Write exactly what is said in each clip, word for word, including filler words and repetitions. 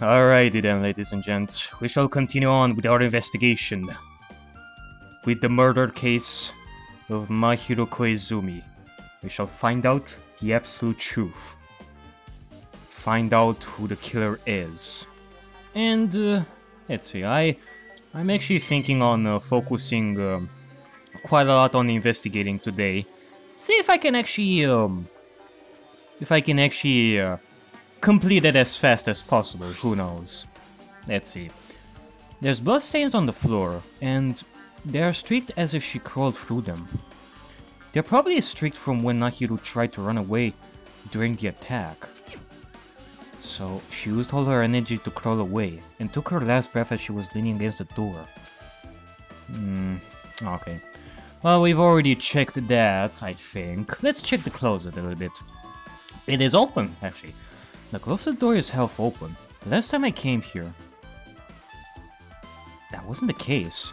Alrighty then, ladies and gents, we shall continue on with our investigation with the murder case of Mahiru Koizumi. We shall find out the absolute truth, find out who the killer is, and uh, let's see, I, I'm actually thinking on uh, focusing um, quite a lot on investigating today. See if I can actually, um, if I can actually uh, complete it as fast as possible, who knows. Let's see. There's bloodstains on the floor, and they are streaked as if she crawled through them. They're probably streaked from when Mahiru tried to run away during the attack. So she used all her energy to crawl away, and took her last breath as she was leaning against the door. Hmm, okay. Well, we've already checked that, I think. Let's check the closet a little bit. It is open, actually. The closet door is half open. The last time I came here, that wasn't the case.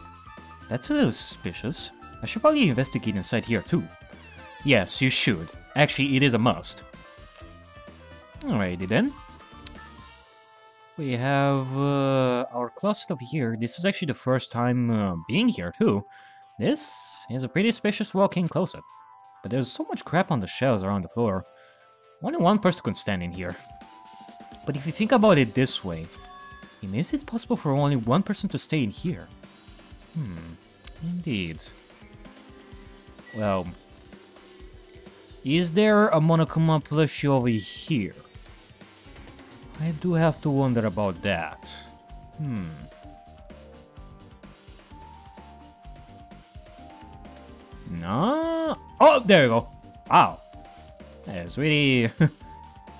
That's a little suspicious. I should probably investigate inside here, too. Yes, you should. Actually, it is a must. Alrighty then. We have uh, our closet over here. This is actually the first time uh, being here, too. This is a pretty spacious walk-in closet, but there's so much crap on the shelves around the floor. Only one person can stand in here. But if you think about it this way, it makes it possible for only one person to stay in here. Hmm, indeed. Well, is there a Monokuma plushie over here? I do have to wonder about that. Hmm. No. Oh, there you go. Wow. That's really...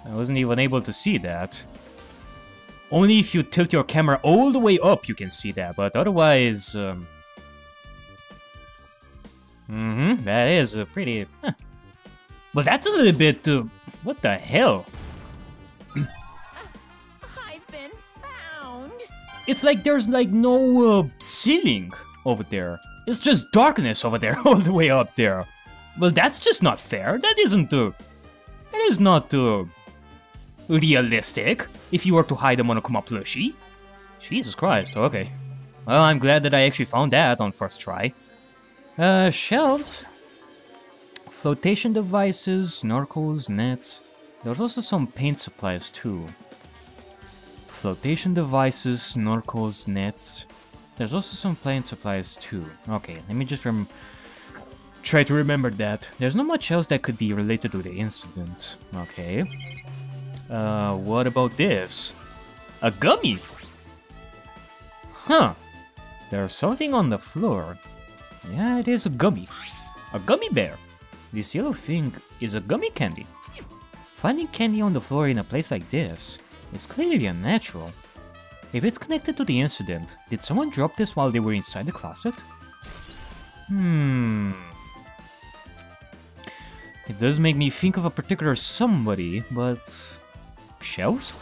I wasn't even able to see that. Only if you tilt your camera all the way up you can see that, but otherwise... Um... Mm-hmm, that is a pretty... Huh. Well, that's a little bit... Uh... What the hell? I've been found. It's like there's like no uh, ceiling over there. It's just darkness over there, all the way up there. Well, that's just not fair. That isn't, uh... That is not, uh... realistic, if you were to hide a Monokuma plushie. Jesus Christ, okay. Well, I'm glad that I actually found that on first try. Uh, shelves. Flotation devices, snorkels, nets. There's also some paint supplies, too. Flotation devices, snorkels, nets... There's also some paint supplies too. Okay, let me just rem try to remember that. There's not much else that could be related to the incident. Okay. Uh, what about this? A gummy! Huh. There's something on the floor. Yeah, it is a gummy. A gummy bear! This yellow thing is a gummy candy. Finding candy on the floor in a place like this is clearly unnatural. If it's connected to the incident, did someone drop this while they were inside the closet? Hmm... It does make me think of a particular somebody, but... Shelves?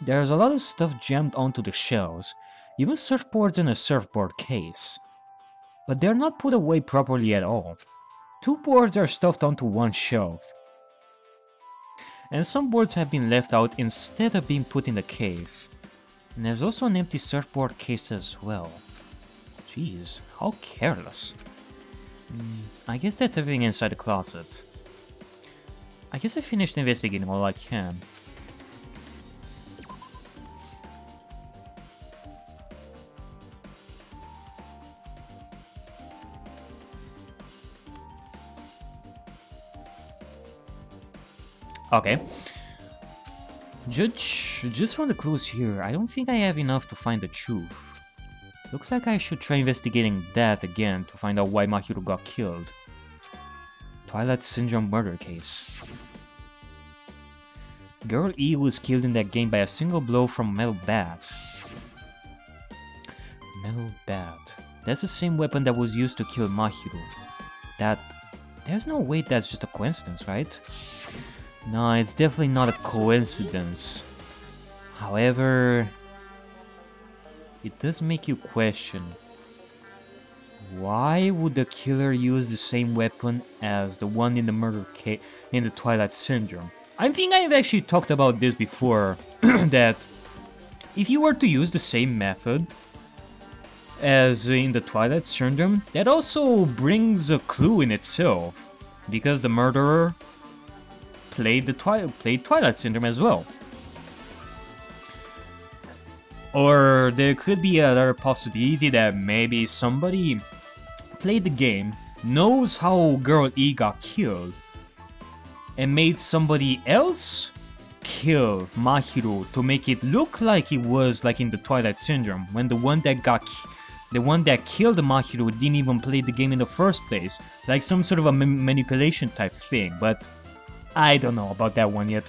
There's a lot of stuff jammed onto the shelves, even surfboards in a surfboard case. But they're not put away properly at all. Two boards are stuffed onto one shelf. And some boards have been left out instead of being put in the case. And there's also an empty surfboard case as well. Jeez, how careless. Mm, I guess that's everything inside the closet. I guess I finished investigating all I can. Okay. Judge, just from the clues here, I don't think I have enough to find the truth. Looks like I should try investigating that again to find out why Mahiru got killed. Twilight Syndrome murder case. Girl E was killed in that game by a single blow from a metal bat. Metal bat. That's the same weapon that was used to kill Mahiru. That... There's no way that's just a coincidence, right? No, it's definitely not a coincidence. However... It does make you question... Why would the killer use the same weapon as the one in the murder case in the Twilight Syndrome? I think I've actually talked about this before, that if you were to use the same method as in the Twilight Syndrome, that also brings a clue in itself, because the murderer played the twi played Twilight Syndrome as well. Or there could be another possibility that maybe somebody played the game, knows how Girl E got killed, and made somebody else kill Mahiru to make it look like it was like in the Twilight Syndrome, when the one that got the one that killed Mahiru didn't even play the game in the first place, like some sort of a ma manipulation type thing. But I don't know about that one yet.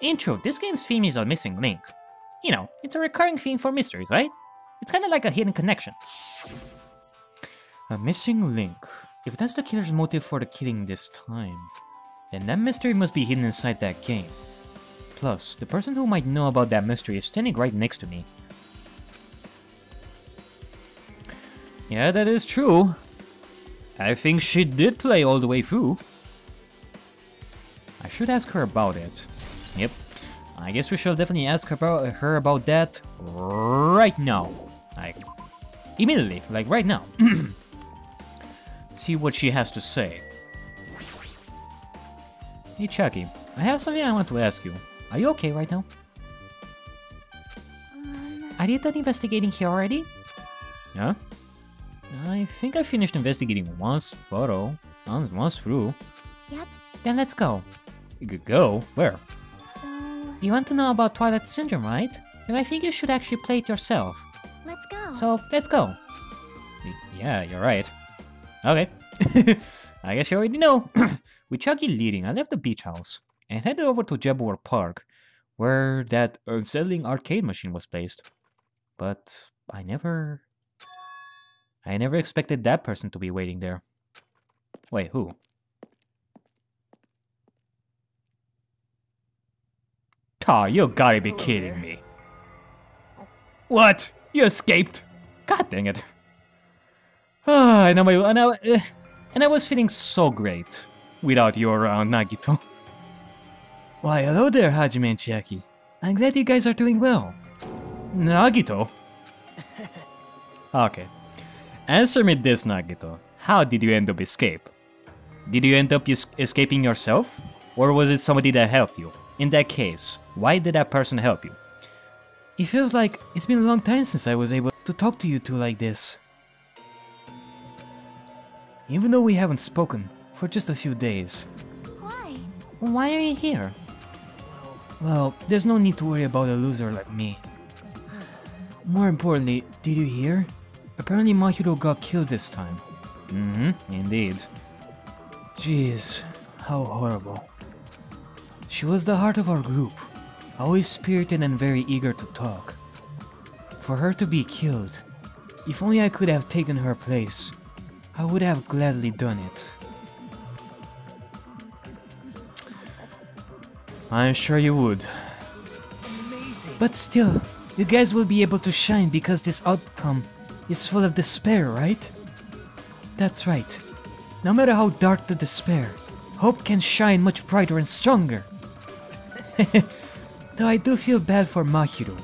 Intro. This game's theme is a missing link. You know, it's a recurring theme for mysteries, right? It's kind of like a hidden connection. A missing link. If that's the killer's motive for the killing this time, then that mystery must be hidden inside that game. Plus, the person who might know about that mystery is standing right next to me. Yeah, that is true. I think she did play all the way through. I should ask her about it. Yep. I guess we shall definitely ask her about, her about that right now. Like, immediately. Like, right now. See what she has to say. Hey Chiaki, I have something I want to ask you. Are you okay right now? Um, I did that investigating here already? Huh? I think I finished investigating once photo, once, once through. Yep. Then let's go. You could go? Where? So... You want to know about Twilight Syndrome, right? Then I think you should actually play it yourself. Let's go. So, let's go. Yeah, you're right. Okay. I guess you already know. With Chiaki leading, I left the beach house and headed over to Jabor Park, where that unsettling arcade machine was placed. But I never... I never expected that person to be waiting there. Wait, who? Oh, you gotta be kidding me. What? You escaped? God dang it. Oh, and, I, and, I, uh, and I was feeling so great without you around, uh, Nagito. Why, hello there, Hajime and Chiaki. I'm glad you guys are doing well. Nagito? Okay. Answer me this, Nagito. How did you end up escape? Did you end up escaping yourself? Or was it somebody that helped you? In that case, why did that person help you? It feels like it's been a long time since I was able to talk to you two like this. Even though we haven't spoken for just a few days. Why? Why are you here? Well, there's no need to worry about a loser like me. More importantly, did you hear? Apparently Mahiru got killed this time. Mm-hmm, indeed. Jeez, how horrible. She was the heart of our group, always spirited and very eager to talk. For her to be killed, if only I could have taken her place, I would have gladly done it. I'm sure you would. Amazing. But still, you guys will be able to shine because this outcome is full of despair, right? That's right. No matter how dark the despair, hope can shine much brighter and stronger. Though I do feel bad for Mahiru.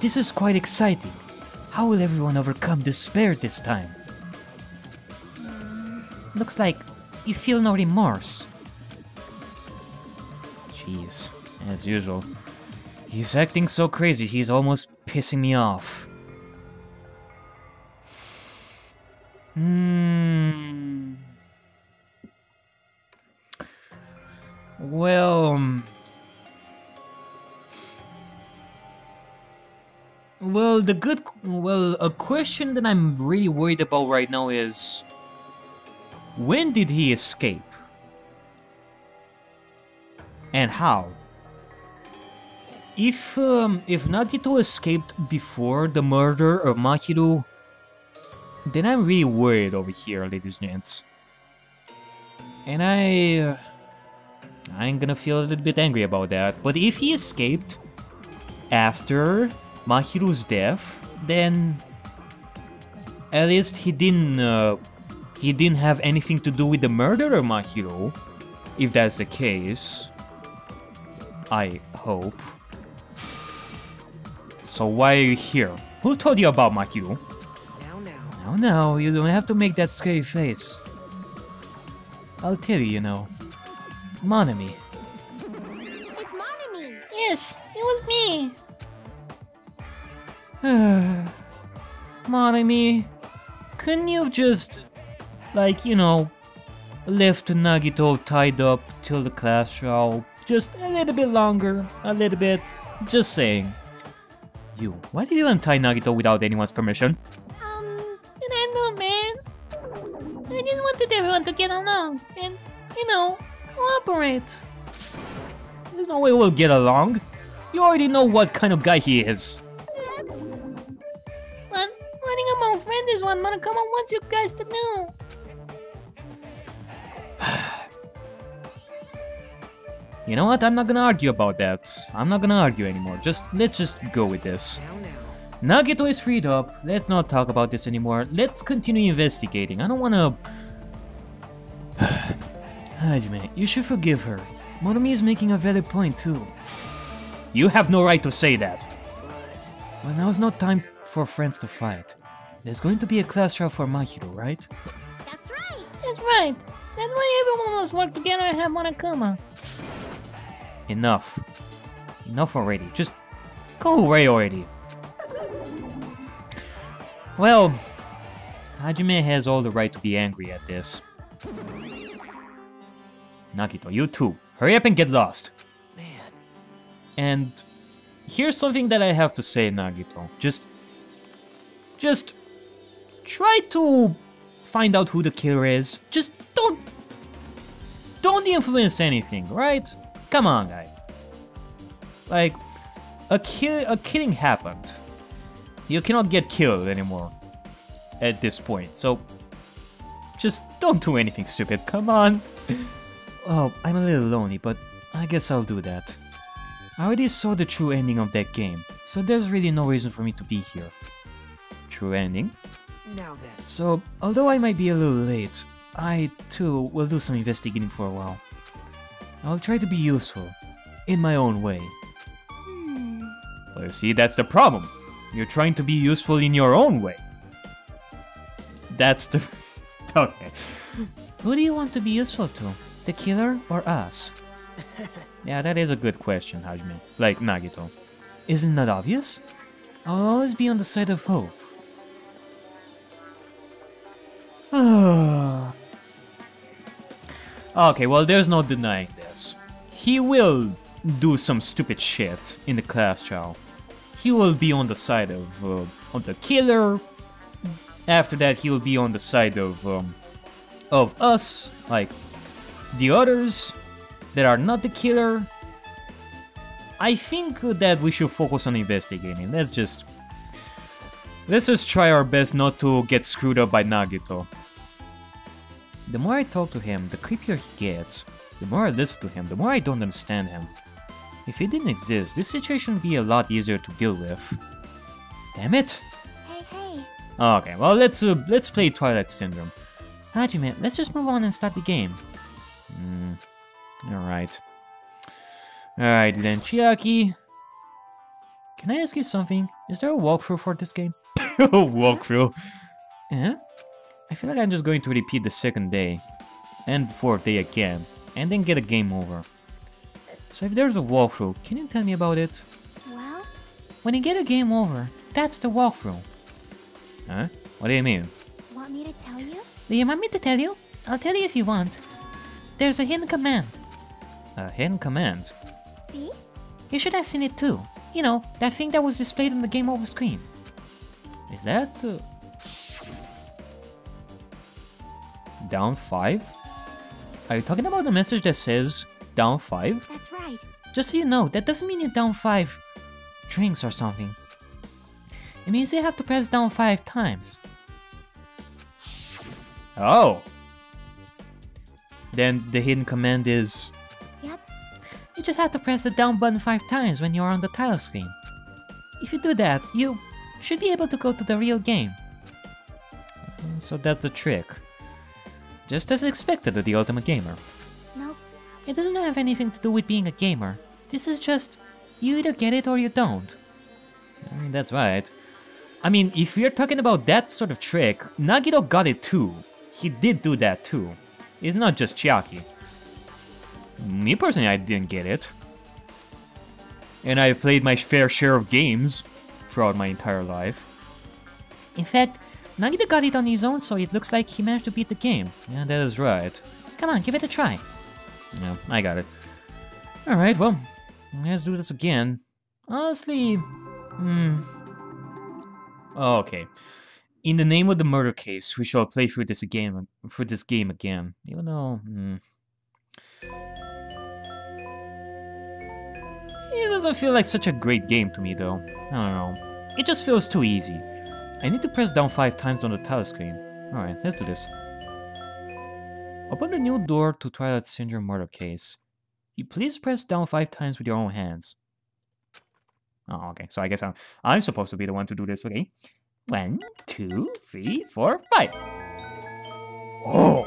This is quite exciting. How will everyone overcome despair this time? Looks like you feel no remorse. Jeez, as usual. He's acting so crazy, he's almost pissing me off. Hmm. Well... Um... Well, the good... Well, a question that I'm really worried about right now is... When did he escape? And how? If, um, if Nagito escaped before the murder of Mahiru, then I'm really worried over here, ladies and gents. And I... Uh, I'm gonna feel a little bit angry about that. But if he escaped after Mahiru's death, then at least he didn't uh, he didn't have anything to do with the murder of Mahiru. If that's the case, I hope. So why are you here? Who told you about Mahiru? Now, now. Now, now, you don't have to make that scary face. I'll tell you, you know. Monami. It's Monami! Yes, it was me! Monami, couldn't you have just, like, you know, left Nagito tied up till the class show? Just a little bit longer, a little bit, just saying. You, why did you untie Nagito without anyone's permission? Um, I don't know, man. I just wanted everyone to get along and, you know, cooperate. There's no way we'll get along. You already know what kind of guy he is. Running among friends is what Monokuma wants you guys to know. You know what? I'm not gonna argue about that. I'm not gonna argue anymore. Just let's just go with this. Now, now. Nagito is freed up. Let's not talk about this anymore. Let's continue investigating. I don't wanna. Hajime, you should forgive her. Monami is making a valid point too. You have no right to say that. Well, now is not time for friends to fight. There's going to be a class trial for Mahiru, right? That's right! That's right! That's why everyone must work together and have Monokuma. Enough. Enough already. Just go away already. Well, Hajime has all the right to be angry at this. Nagito, you too. Hurry up and get lost. Man. And here's something that I have to say, Nagito. Just... Just try to find out who the killer is. Just don't... Don't influence anything, right? Come on, guy. Like, a, kill, a killing happened. You cannot get killed anymore at this point, so... Just don't do anything stupid, come on. Oh, I'm a little lonely, but I guess I'll do that. I already saw the true ending of that game, so there's really no reason for me to be here. True ending. Now then. So, although I might be a little late, I too will do some investigating for a while. I'll try to be useful, in my own way. Hmm. Well, see, that's the problem. You're trying to be useful in your own way. That's the... Okay. Who do you want to be useful to? The killer or us? Yeah, that is a good question, Hajime. Like, Nagito. Isn't that obvious? I'll always be on the side of hope. Okay, well, there's no denying this. He will do some stupid shit in the class trial. He will be on the side of uh, on the killer. After that, he will be on the side of um, of us, like the others that are not the killer. I think that we should focus on investigating. Let's just Let's just try our best not to get screwed up by Nagito. The more I talk to him, the creepier he gets. The more I listen to him, the more I don't understand him. If he didn't exist, this situation would be a lot easier to deal with. Damn it! Hey, hey. Okay, well, let's uh, let's play Twilight Syndrome. Hajime, let's just move on and start the game. Mm, Alright. Alright then, Chiaki. Can I ask you something? Is there a walkthrough for this game? Walkthrough. Yeah? I feel like I'm just going to repeat the second day and fourth day again and then get a game over. So if there's a walkthrough, can you tell me about it? Well, when you get a game over, that's the walkthrough. Huh? What do you mean? Want me to tell you? Do you want me to tell you? I'll tell you if you want. There's a hidden command. A hidden command? See? You should have seen it too. You know, that thing that was displayed on the game over screen. Is that... Uh... Down five? Are you talking about the message that says down five? That's right. Just so you know, that doesn't mean you're down five drinks or something. It means you have to press down five times. Oh! Then the hidden command is... Yep. You just have to press the down button five times when you're on the title screen. If you do that, you should be able to go to the real game. So that's the trick. Just as expected of the Ultimate Gamer. Nope, It doesn't have anything to do with being a gamer. This is just, you either get it or you don't. I mean, that's right. I mean, if we're talking about that sort of trick, Nagito got it too. He did do that too. It's not just Chiaki. Me personally, I didn't get it. And I've played my fair share of games throughout my entire life. In fact, Nagito got it on his own, so it looks like he managed to beat the game. Yeah, that is right. Come on, give it a try. Yeah, I got it. Alright, well, let's do this again. Honestly, hmm... Oh, okay. In the name of the murder case, we shall play through this game for this game again. Even though, hmm. It doesn't feel like such a great game to me, though. I don't know. It just feels too easy. I need to press down five times on the title screen. All right, let's do this. Open the new door to Twilight Syndrome murder case. You please press down five times with your own hands. Oh, okay, so I guess I'm, I'm supposed to be the one to do this, okay? One, two, three, four, five! Oh!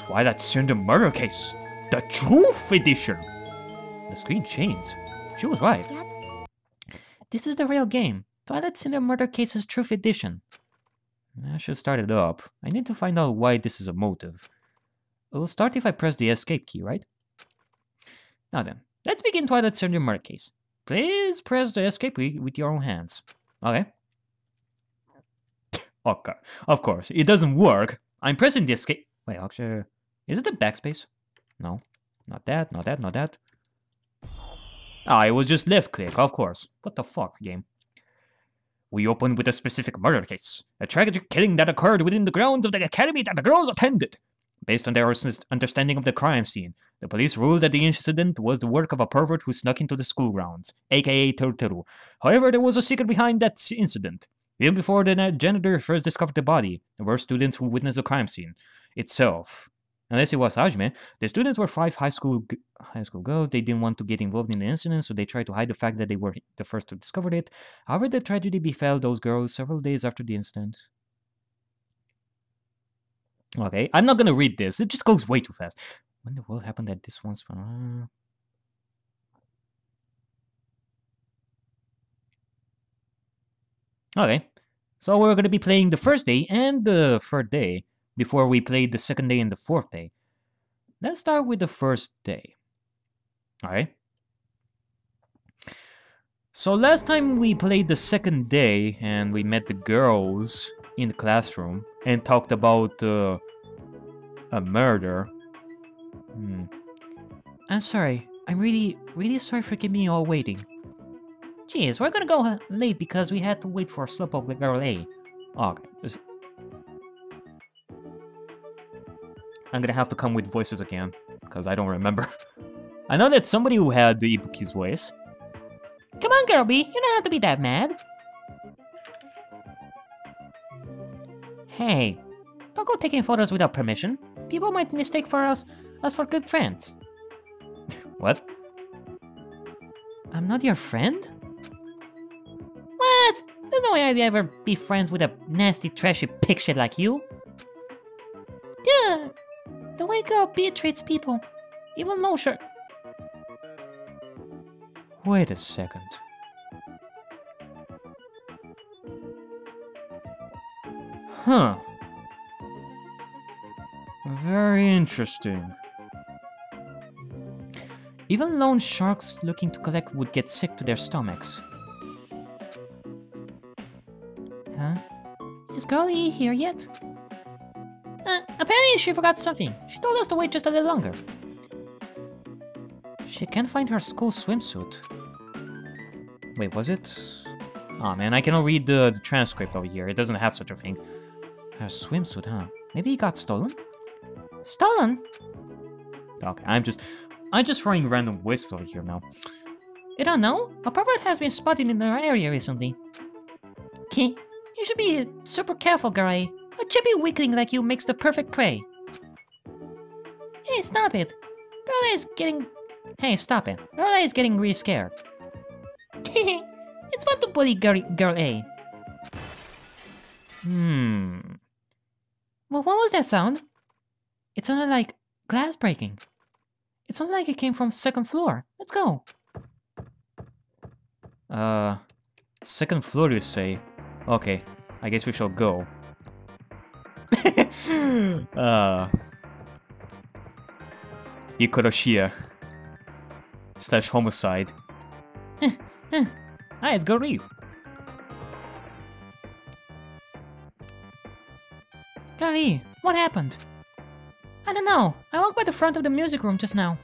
Twilight Syndrome Murder Case! The Truth Edition! The screen changed. She was right. Yep. This is the real game. Twilight Syndrome Murder Case's Truth Edition. I should start it up. I need to find out why this is a motive. It will start if I press the escape key, right? Now then, let's begin Twilight Syndrome Murder Case. Please press the escape key with your own hands. Okay. Okay. Of course, it doesn't work. I'm pressing the escape. Wait, actually, is it the backspace? No, not that. Not that. Not that. Ah, it was just left click. Of course. What the fuck, game? We open with a specific murder case, a tragic killing that occurred within the grounds of the academy that the girls attended. Based on their understanding of the crime scene, the police ruled that the incident was the work of a pervert who snuck into the school grounds, aka Teruteru. However, there was a secret behind that incident. Even before the janitor first discovered the body, there were students who witnessed the crime scene itself. Unless it was Hajime, the students were five high school g high school girls. They didn't want to get involved in the incident, so they tried to hide the fact that they were the first to discover it. However, the tragedy befell those girls several days after the incident. Okay, I'm not gonna read this. It just goes way too fast. When the world happened at this once... Okay, so we're gonna be playing the first day and the third day before we play the second day and the fourth day. Let's start with the first day. Alright. So last time we played the second day and we met the girls in the classroom and talked about uh, a murder. Hmm. I'm sorry. I'm really, really sorry for keeping you all waiting. Jeez, we're gonna go late because we had to wait for Slowpoke with Girl A. Okay. I'm gonna have to come with voices again, because I don't remember. I know that somebody who had the Ibuki's voice. Come on, Girl B, you don't have to be that mad. Hey, don't go taking photos without permission. People might mistake for us, us for good friends. What? I'm not your friend? What? There's no way I'd ever be friends with a nasty, trashy pig shit like you. Yeah, the way Girl B treats people, even though sure. Wait a second. Huh. Very interesting. Even lone sharks looking to collect would get sick to their stomachs. Huh? Is Girl E here yet? Uh, apparently she forgot something. She told us to wait just a little longer. She can't find her school swimsuit. Wait, was it? Aw, oh, man, I cannot read the, the transcript over here. It doesn't have such a thing. Her swimsuit, huh? Maybe it got stolen? Stolen? Okay, I'm just... I'm just throwing random voices over here now. You don't know? A pervert has been spotted in our area recently. Okay, you should be super careful, Girl A. A chippy weakling like you makes the perfect prey. Hey, stop it. Girl A is getting... Hey, stop it. Girl A is getting really scared. It's fun to bully Girl, girl A. Hmm... Well, what was that sound? It sounded like glass breaking. It's not like it came from second floor. Let's go. Uh, second floor, you say? Okay, I guess we shall go. uh, Ikoroshia slash homicide. Hi, it's Goryu. Goryu, what happened? I don't know. I walked by the front of the music room just now,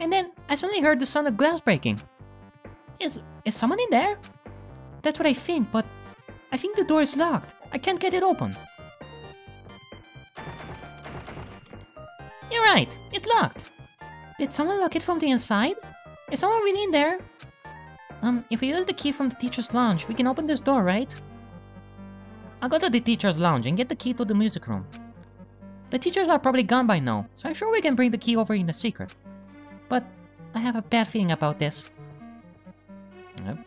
and then I suddenly heard the sound of glass breaking. Is is someone in there? That's what I think, but I think the door is locked. I can't get it open. You're right. It's locked. Did someone lock it from the inside? Is someone really in there? Um, if we use the key from the teacher's lounge, we can open this door, right? I'll go to the teacher's lounge and get the key to the music room. The teachers are probably gone by now, so I'm sure we can bring the key over in a secret. But I have a bad feeling about this. Yep.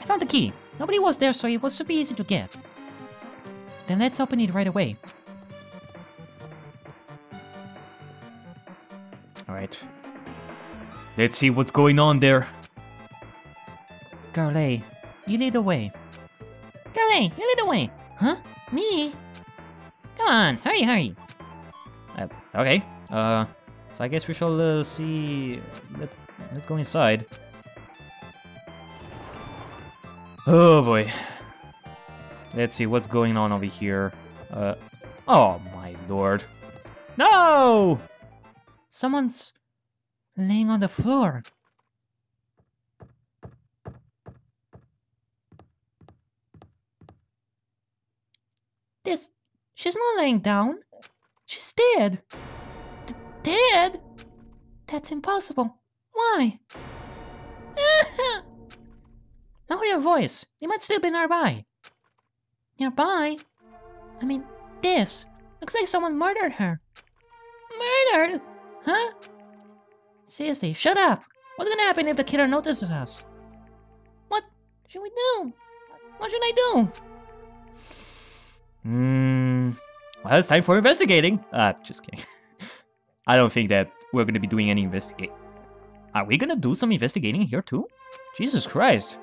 I found the key. Nobody was there, so it was super easy to get. Then let's open it right away. Alright. Let's see what's going on there. Garley, you lead the way. Garley, you lead the way! Huh? Me? Come on, hurry, hurry! Uh, okay, uh, so I guess we shall uh, see... Let's, let's go inside. Oh boy. Let's see what's going on over here. Uh, oh my lord. No! Someone's laying on the floor. This... she's not laying down. She's dead. D- dead? That's impossible. Why? Now hear your voice. They might still be nearby. Nearby? I mean, this. Looks like someone murdered her. Murdered? Huh? Seriously, shut up! What's gonna happen if the killer notices us? What should we do? What should I do? Hmm... Well, it's time for investigating! Ah, uh, just kidding. I don't think that we're gonna be doing any investigate. Are we gonna do some investigating here too? Jesus Christ!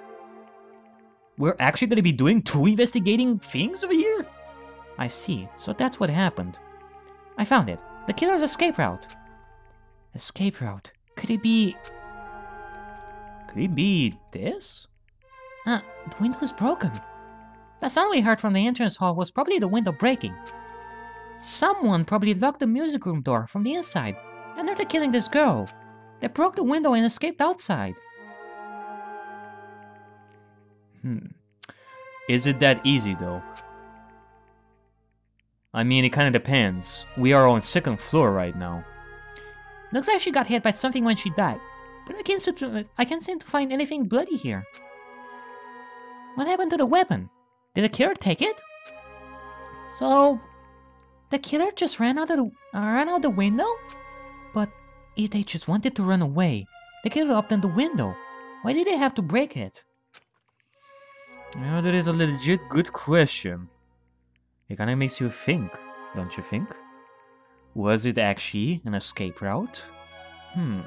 We're actually gonna be doing two investigating things over here? I see, so that's what happened. I found it. The killer's escape route. Escape route. Could it be... Could it be this? Ah, the window is broken. The sound we heard from the entrance hall was probably the window breaking. Someone probably locked the music room door from the inside, and after killing this girl, they broke the window and escaped outside. Hmm. Is it that easy though? I mean, it kinda depends. We are on second floor right now. Looks like she got hit by something when she died, but I can't, to, I can't seem to find anything bloody here. What happened to the weapon? Did the killer take it? So... the killer just ran out of the, uh, ran out the window? But if they just wanted to run away, the killer opened the window. Why did they have to break it? Well, that is a legit good question. It kinda makes you think, don't you think? Was it actually an escape route? Hmm...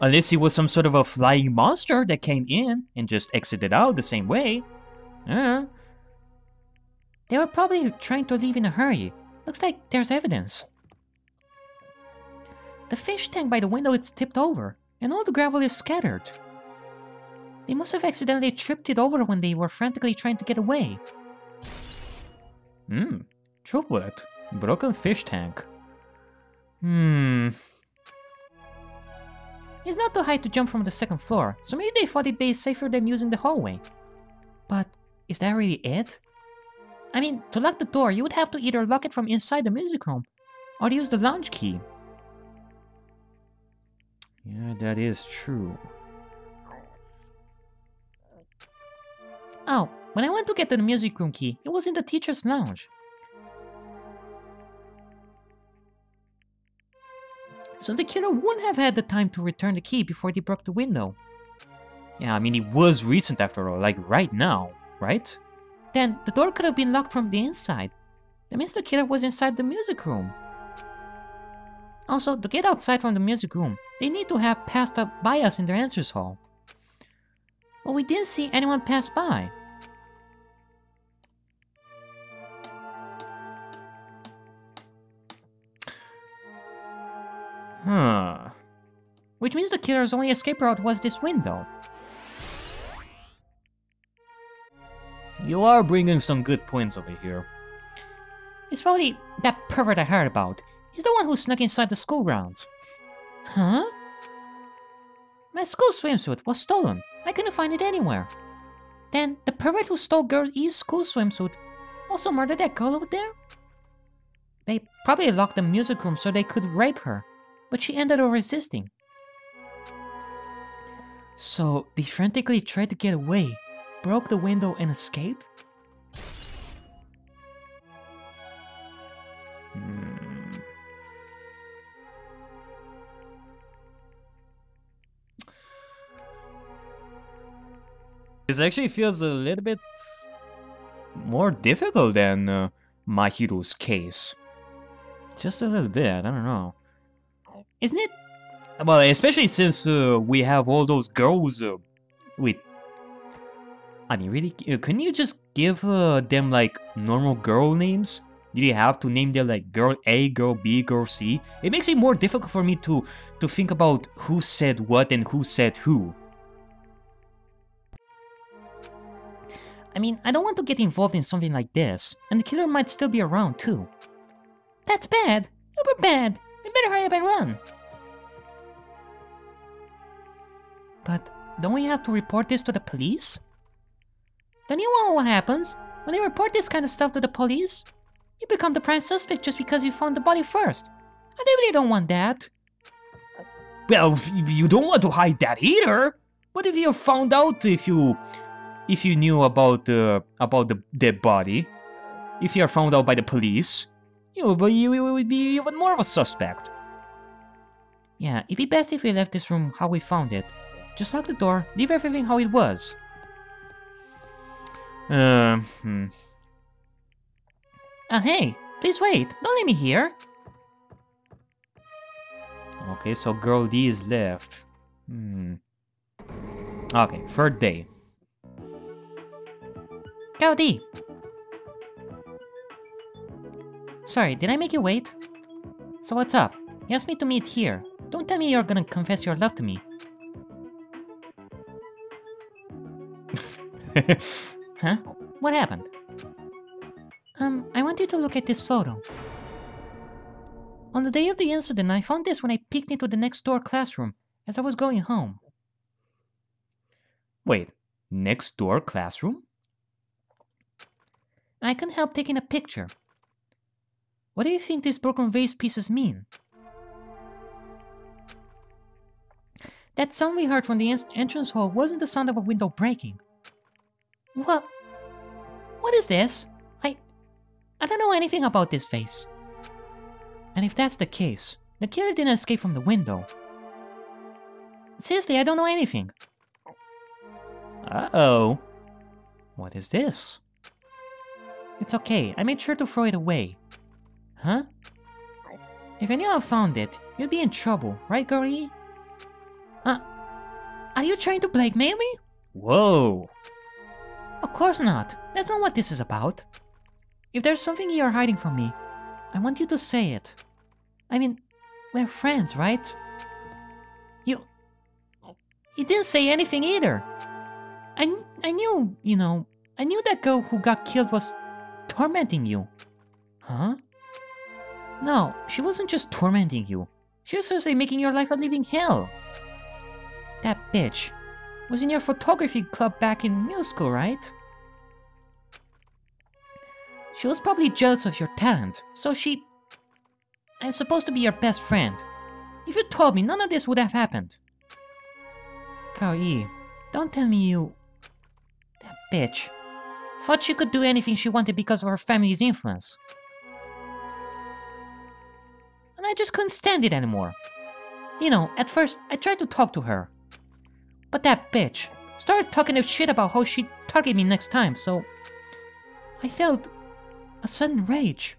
Unless it was some sort of a flying monster that came in and just exited out the same way. Uh. They were probably trying to leave in a hurry. Looks like there's evidence. The fish tank by the window is tipped over, and all the gravel is scattered. They must have accidentally tripped it over when they were frantically trying to get away. Hmm, true bullet. Broken fish tank. Hmm... It's not too high to jump from the second floor, so maybe they thought it'd be safer than using the hallway. But is that really it? I mean, to lock the door, you would have to either lock it from inside the music room, or use the lounge key. Yeah, that is true. Oh, when I went to get the music room key, it was in the teacher's lounge. So the killer wouldn't have had the time to return the key before they broke the window. Yeah, I mean, it was recent after all, like right now, right? Then the door could have been locked from the inside. That means the killer was inside the music room. Also, to get outside from the music room, they need to have passed up by us in their entrance hall. But we didn't see anyone pass by. Huh. Which means the killer's only escape route was this window. You are bringing some good points over here. It's probably that pervert I heard about. He's the one who snuck inside the school grounds. Huh? My school swimsuit was stolen. I couldn't find it anywhere. Then the pervert who stole Girl E's school swimsuit also murdered that girl over there? They probably locked the music room so they could rape her, but she ended up resisting. So they frantically tried to get away, broke the window and escaped? Hmm. This actually feels a little bit more difficult than uh, Mahiru's case. Just a little bit, I don't know. Isn't it? Well, especially since uh, we have all those girls uh, with... I mean, really? Couldn't you just give uh, them, like, normal girl names? Do you have to name them, like, Girl A, Girl B, Girl C? It makes it more difficult for me to, to think about who said what and who said who. I mean, I don't want to get involved in something like this, and the killer might still be around, too. That's bad! Super bad! We better hurry up and run! But don't we have to report this to the police? Don't you know what happens when they report this kind of stuff to the police? You become the prime suspect just because you found the body first. I really don't want that. Well, you don't want to hide that either. What if you found out if you, if you knew about uh, about the dead body? If you are found out by the police, you would, you would be even more of a suspect. Yeah, it'd be best if we left this room how we found it. Just lock the door, leave everything how it was. Um. Uh, hmm. uh, hey, please wait! Don't leave me here. Okay, so Girl D is left. Hmm. Okay, third day. Girl D. Sorry, did I make you wait? So what's up? You asked me to meet here. Don't tell me you're gonna confess your love to me. Huh? What happened? Um, I want you to look at this photo. On the day of the incident, I found this when I peeked into the next door classroom as I was going home. Wait, next door classroom? I couldn't help taking a picture. What do you think these broken vase pieces mean? That sound we heard from the entrance hall wasn't the sound of a window breaking. What? What is this? I... I don't know anything about this vase. And if that's the case, the killer didn't escape from the window. Seriously, I don't know anything. Uh-oh. What is this? It's okay, I made sure to throw it away. Huh? If anyone found it, you'd be in trouble, right, Girl E? Uh... Are you trying to blackmail me? Whoa! Of course not. That's not what this is about. If there's something you're hiding from me, I want you to say it. I mean, we're friends, right? You... You didn't say anything either. I, I knew, you know, I knew that girl who got killed was tormenting you. Huh? No, she wasn't just tormenting you. She was seriously making your life a living hell. That bitch was in your photography club back in middle school, right? She was probably jealous of your talent, so she... I'm supposed to be your best friend. If you told me, none of this would have happened. Girl E, don't tell me you... That bitch... thought she could do anything she wanted because of her family's influence. And I just couldn't stand it anymore. You know, at first, I tried to talk to her. But that bitch started talking of shit about how she'd target me next time, so I felt a sudden rage,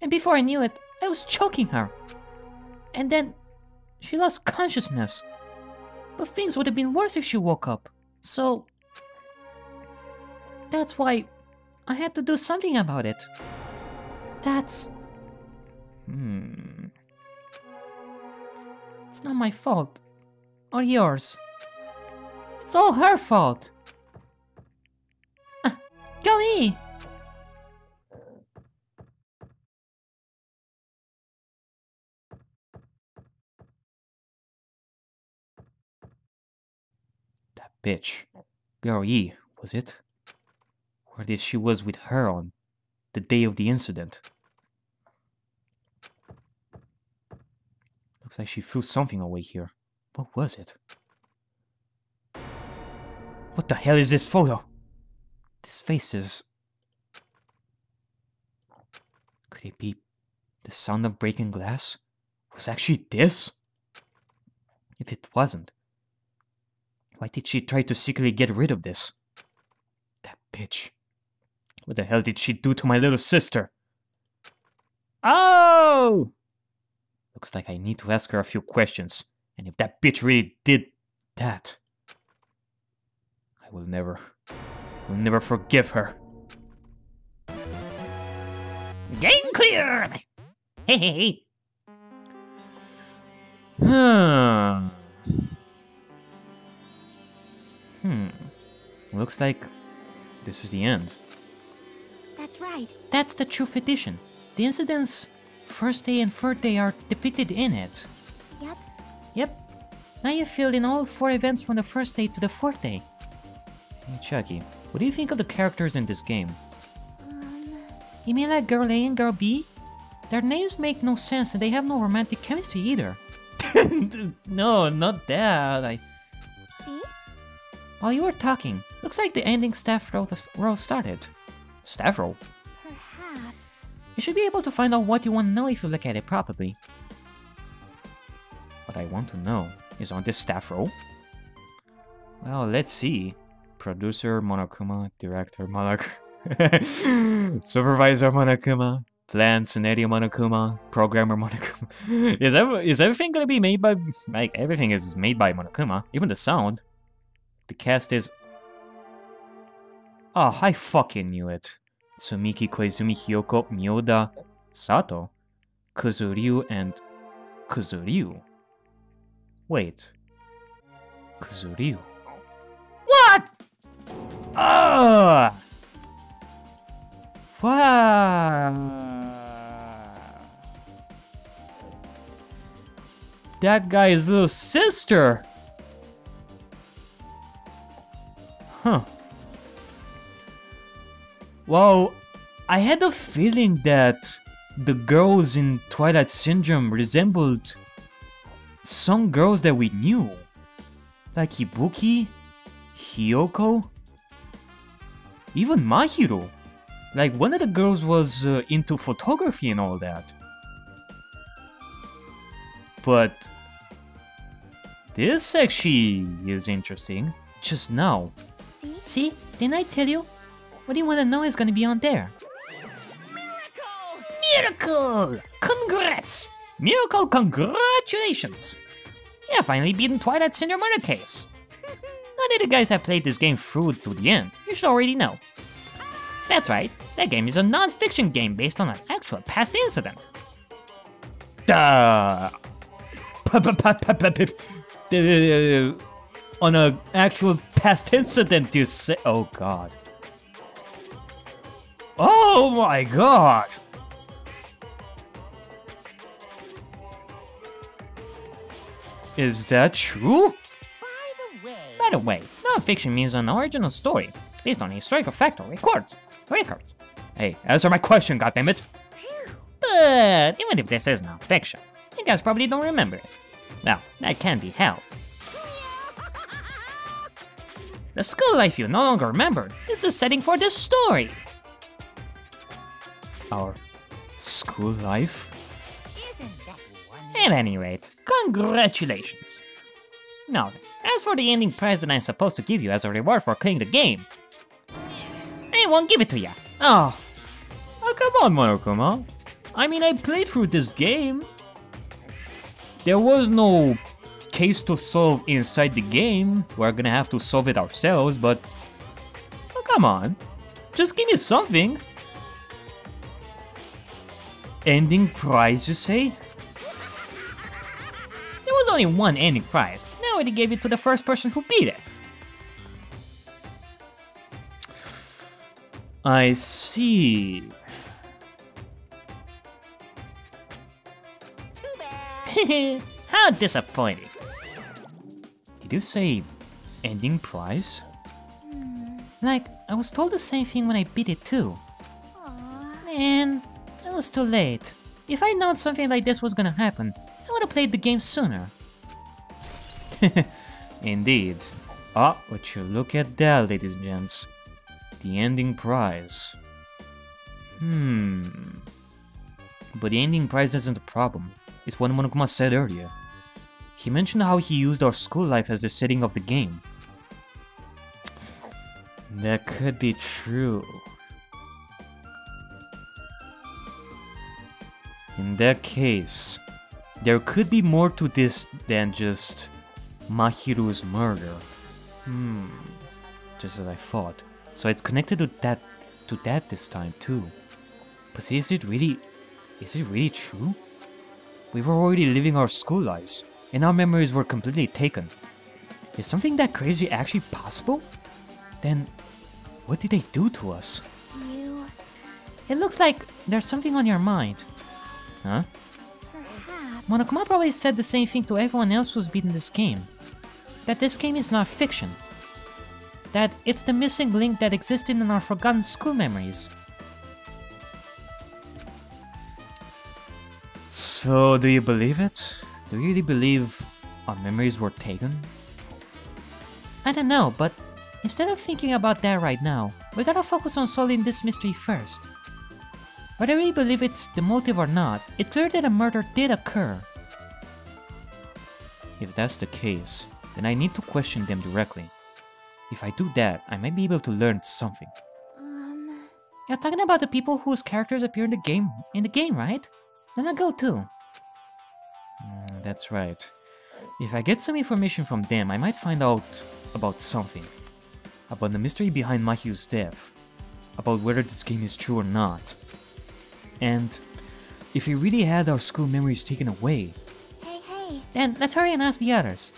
and before I knew it, I was choking her. And then she lost consciousness. But things would have been worse if she woke up, so that's why I had to do something about it. That's... Hmm... It's not my fault. Or yours. It's all her fault. Ah, go E! That bitch. Girl E, was it? Or that she was with her on the day of the incident. Looks like she threw something away here. What was it? What the hell is this photo? This face is... Could it be the sound of breaking glass? Was actually this? If it wasn't, why did she try to secretly get rid of this? That bitch. What the hell did she do to my little sister? Oh! Looks like I need to ask her a few questions. And if that bitch really did that, I will never, I will never forgive her. Game clear! Hey, hey, hey. Hmm. Looks like this is the end. That's right. That's the Truth Edition. The incidents first day and third day are depicted in it. Yep. Yep. Now you filled in all four events from the first day to the fourth day. Hey Chiaki, what do you think of the characters in this game? Um... Emila, Girl A and Girl B? Their names make no sense and they have no romantic chemistry either. No, not that. I... See? While you were talking, looks like the ending staff roll, roll started. Staff roll? Perhaps. You should be able to find out what you want to know if you look at it properly. What I want to know is on this staff roll. Well, let's see. Producer Monokuma, Director Monokuma, Supervisor Monokuma, Plan Scenario Monokuma, Programmer Monokuma. Is, ev is everything gonna be made by... Like, everything is made by Monokuma, even the sound. The cast is... Oh, I fucking knew it. Tsumiki, Koizumi, Hiyoko, Mioda, Sato, Kuzuryu, and Kuzuryu. Wait. Kuzuryu. What? Ugh! What? That guy's little sister. Huh. Well, I had a feeling that the girls in Twilight Syndrome resembled some girls that we knew, like Ibuki, Hiyoko, even Mahiru. Like, one of the girls was uh, into photography and all that. But this actually is interesting. Just now. See? Didn't I tell you? What do you want to know is going to be on there? Miracle! Miracle! Congrats! Miracle, congratulations! You have finally beaten Twilight Syndrome murder case. None of the guys have played this game through to the end. You should already know. That's right. That game is a non-fiction game based on an actual past incident. Duh. On an actual past incident, you say? Oh God. Oh my God. Is that true? By the way, By the way, non-fiction means an original story based on historical fact or records. Records. Hey, answer my question, goddammit! But even if this is non-fiction, you guys probably don't remember it. Well, that can be helped. The school life you no longer remember is the setting for this story. Our school life? At any rate, congratulations! Now, as for the ending prize that I'm supposed to give you as a reward for clearing the game, I won't give it to ya! Oh. Oh, come on, Monokuma. I mean, I played through this game. There was no case to solve inside the game. We're gonna have to solve it ourselves, but... Oh, come on. Just give me something. Ending prize, you say? There was only one ending prize. Now I already gave it to the first person who beat it. I see. How disappointing. Did you say ending prize? Like, I was told the same thing when I beat it too. Man, that was too late. If I'd known something like this was gonna happen, I would've played the game sooner. Indeed. Ah, oh, would you look at that, ladies and gents. The ending prize. Hmm. But the ending prize isn't a problem. It's what Monokuma said earlier. He mentioned how he used our school life as the setting of the game. That could be true. In that case, there could be more to this than just Mahiru's murder. Hmm, just as I thought. So it's connected to that, to that this time too. But is it really, is it really true? We were already living our school lives, and our memories were completely taken. Is something that crazy actually possible? Then, what did they do to us? You... It looks like there's something on your mind. Huh? Perhaps. Monokuma probably said the same thing to everyone else who's beaten this game. That this game is not fiction. That it's the missing link that existed in our forgotten school memories. So, do you believe it? Do you really believe our memories were taken? I don't know, but... instead of thinking about that right now, we gotta focus on solving this mystery first. Whether we believe it's the motive or not, it's clear that a murder did occur. If that's the case, then I need to question them directly. If I do that, I might be able to learn something. Um... You're talking about the people whose characters appear in the game, in the game, right? Then I'll go too. Mm, that's right. If I get some information from them, I might find out about something. About the mystery behind Mahiru's death, about whether this game is true or not, and if we really had our school memories taken away, hey, hey. Then let's hurry and ask the others.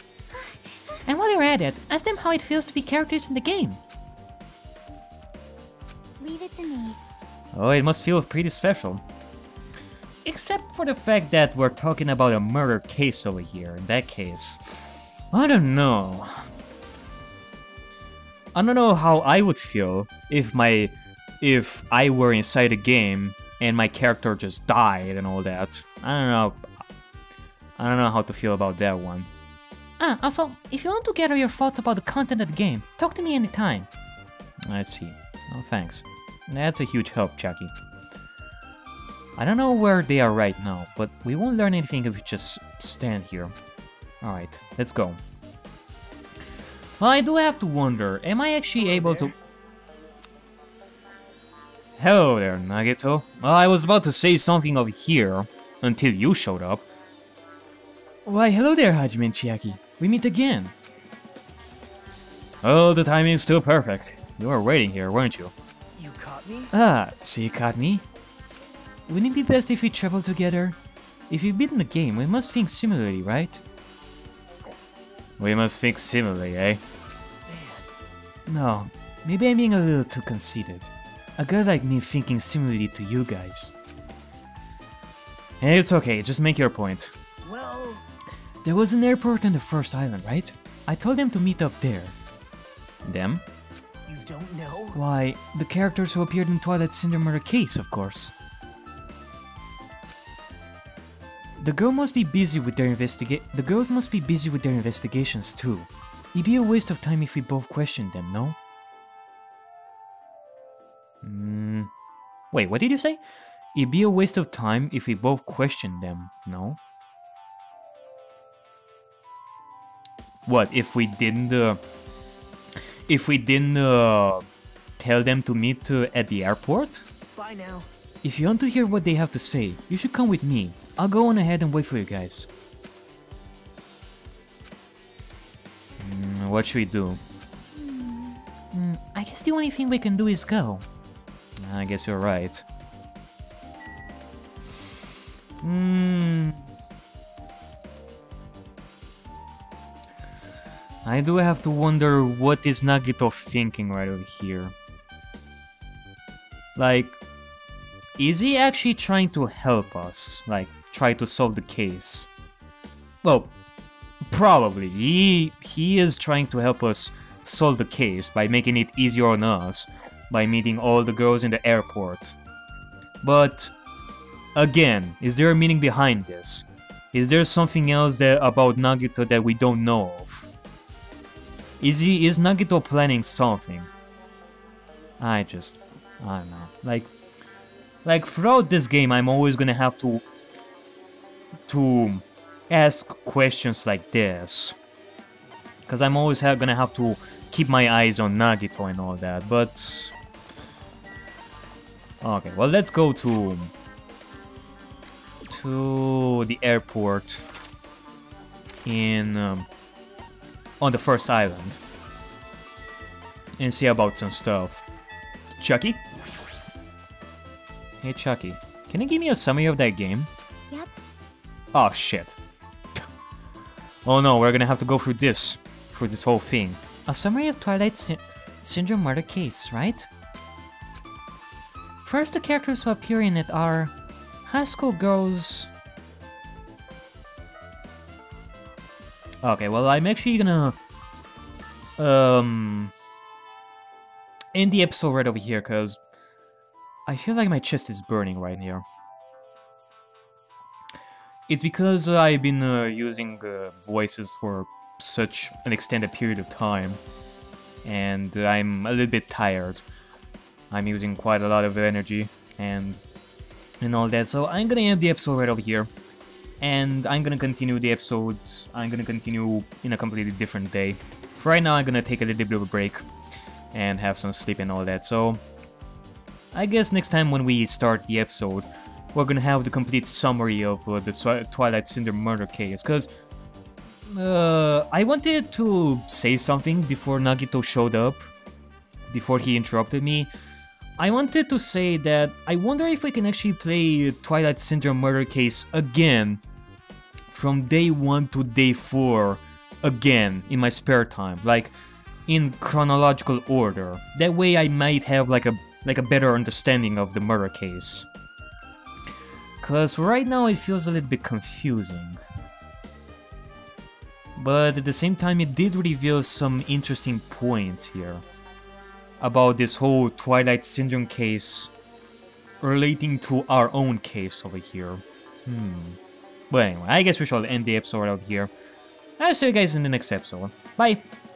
And while you're at it, ask them how it feels to be characters in the game. Leave it to me. Oh, it must feel pretty special. Except for the fact that we're talking about a murder case over here. In that case, I don't know. I don't know how I would feel if my, if I were inside a game and my character just died and all that. I don't know. I don't know how to feel about that one. Ah, also, if you want to gather your thoughts about the content of the game, talk to me anytime. I see. Oh, thanks. That's a huge help, Chiaki. I don't know where they are right now, but we won't learn anything if we just stand here. Alright, let's go. Well, I do have to wonder, am I actually Hello able there. to... Hello there, Nagito. Well, I was about to say something over here, until you showed up. Why, hello there, Hajime and Chiaki. We meet again. Oh, the timing is still perfect. You were waiting here, weren't you? You caught me? Ah, so you caught me? Wouldn't it be best if we travel together? If we've beaten the game, we must think similarly, right? We must think similarly, eh? No, maybe I'm being a little too conceited. A guy like me thinking similarly to you guys. Hey, it's okay, just make your point. Well... There was an airport on the first island, right? I told them to meet up there. Them? You don't know? Why, the characters who appeared in Twilight Syndrome Murder Case, of course. The girl must be busy with their investiga- The girls must be busy with their investigations too. It'd be a waste of time if we both questioned them, no? Mm. Wait, what did you say? It'd be a waste of time if we both questioned them, no? What, if we didn't, uh... If we didn't, uh... tell them to meet uh, at the airport? Bye now. If you want to hear what they have to say, you should come with me. I'll go on ahead and wait for you guys. Mm, what should we do? Mm, I guess the only thing we can do is go. I guess you're right. Hmm. I do have to wonder what is Nagito thinking right over here. Like, is he actually trying to help us? Like, try to solve the case? Well, probably. He, he is trying to help us solve the case by making it easier on us, by meeting all the girls in the airport. But again, is there a meaning behind this? Is there something else that about Nagito that we don't know of? Is he is Nagito planning something? I just I don't know. Like like throughout this game, I'm always gonna have to to ask questions like this, because I'm always ha gonna have to keep my eyes on Nagito and all that. But okay, well, let's go to to the airport in um, on the first island and see about some stuff. Chiaki? Hey Chiaki, can you give me a summary of that game? Yep. Oh shit. Oh no, we're gonna have to go through this. Through this whole thing. A summary of Twilight Sy Syndrome murder case, right? First, the characters who appear in it are high school girls. Okay, well, I'm actually gonna um end the episode right over here, because I feel like my chest is burning right here. It's because I've been uh, using uh, voices for such an extended period of time, and I'm a little bit tired. I'm using quite a lot of energy and and all that, so I'm gonna end the episode right over here, and I'm gonna continue the episode. I'm gonna continue in a completely different day. For right now, I'm gonna take a little bit of a break and have some sleep and all that, so I guess next time when we start the episode, we're gonna have the complete summary of uh, the Twilight Syndrome murder case, because Uh, I wanted to say something before Nagito showed up, before he interrupted me. I wanted to say that I wonder if we can actually play Twilight Syndrome Murder Case again from day one to day four again in my spare time, like in chronological order. That way I might have like a like a better understanding of the murder case, because right now it feels a little bit confusing. But at the same time, it did reveal some interesting points here about this whole Twilight Syndrome case relating to our own case over here. Hmm. But anyway, I guess we shall end the episode out here. I'll see you guys in the next episode. Bye!